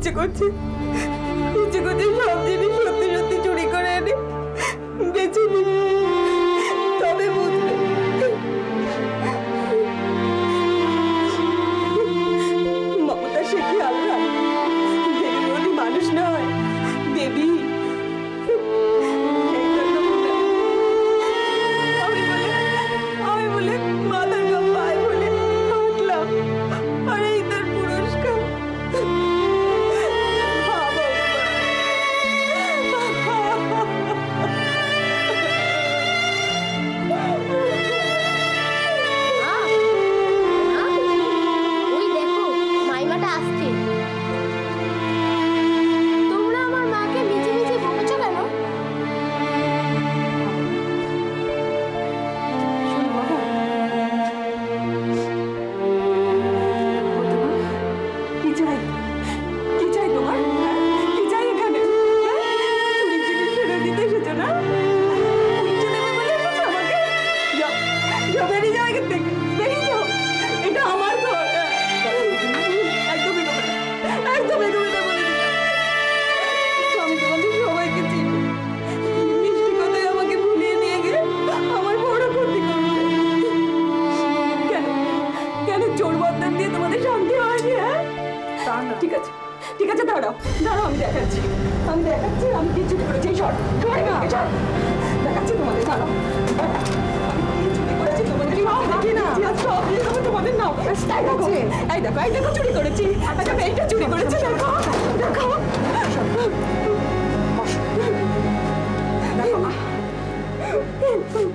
ইচ্ছে করছে সব জিনিস সত্যি সত্যি চুরি করে এনে বেঁচে তবে বুঝবে। মমতা সে কি আল্লাহ দেবী মানুষ নয়, দেবী।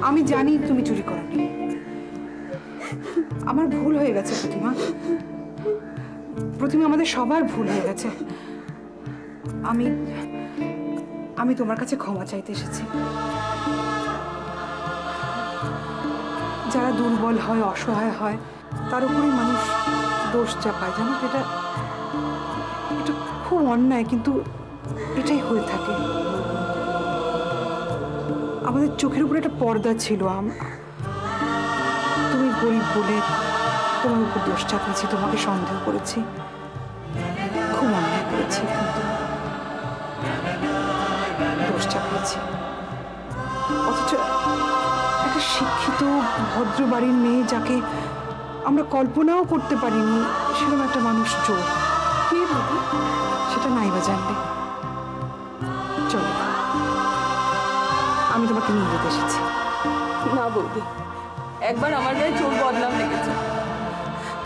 আমি জানি তুমি চুরি করনি, আমার ভুল হয়ে গেছে প্রতিমা। প্রতিমা, আমাদের সবার ভুল হয়ে গেছে। আমি তোমার কাছে ক্ষমা চাইতে এসেছি। যারা দুর্বল হয়, অসহায় হয়, তার উপরে মানুষ দোষ চাপায়, জানো। এটা খুব অন্যায়, কিন্তু এটাই হয়ে থাকে। আমাদের চোখের উপরে একটা পর্দা ছিল। তুমি গরিব বলে তোমার উপর দোষ চাপিয়েছি, তোমাকে সন্দেহ করেছি, খুব অন্যায় করেছি, কিন্তু দোষ চাপিয়েছি। অথচ একটা শিক্ষিত ভদ্র বাড়ির মেয়ে, যাকে আমরা কল্পনাও করতে পারিনি, সেরকম একটা মানুষ চোর। কে বলবো, সেটা নাই বা জানবে। চলো, আমি তোমাকে নিয়ে যেতে এসেছি। না বৌদি, একবার আমার গায়ে চোর বদনাম লেগেছে,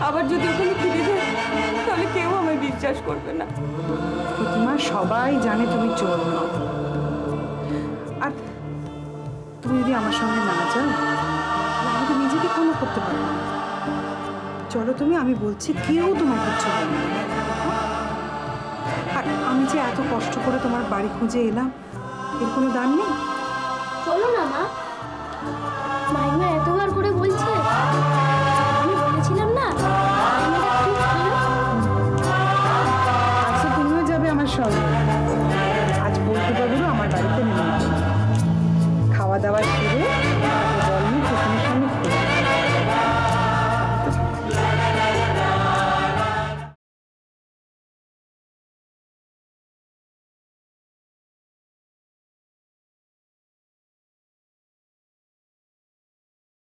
আবার যদি ওখানে ফিরে যায় তাহলে কেউ আমায় বিশ্বাস করবে না। প্রতিমা, সবাই জানে তুমি চোর নও। আর তুমি যদি আমার সঙ্গে না যাও, আমাকে নিজেকে ক্ষমা করতে পারো না। চলো তুমি, আমি বলছি কেউ তোমাকে চোর না। আর আমি যে এত কষ্ট করে তোমার বাড়ি খুঁজে এলাম, এর কোনো দাম নেই। চলো না মা, মাইমা এত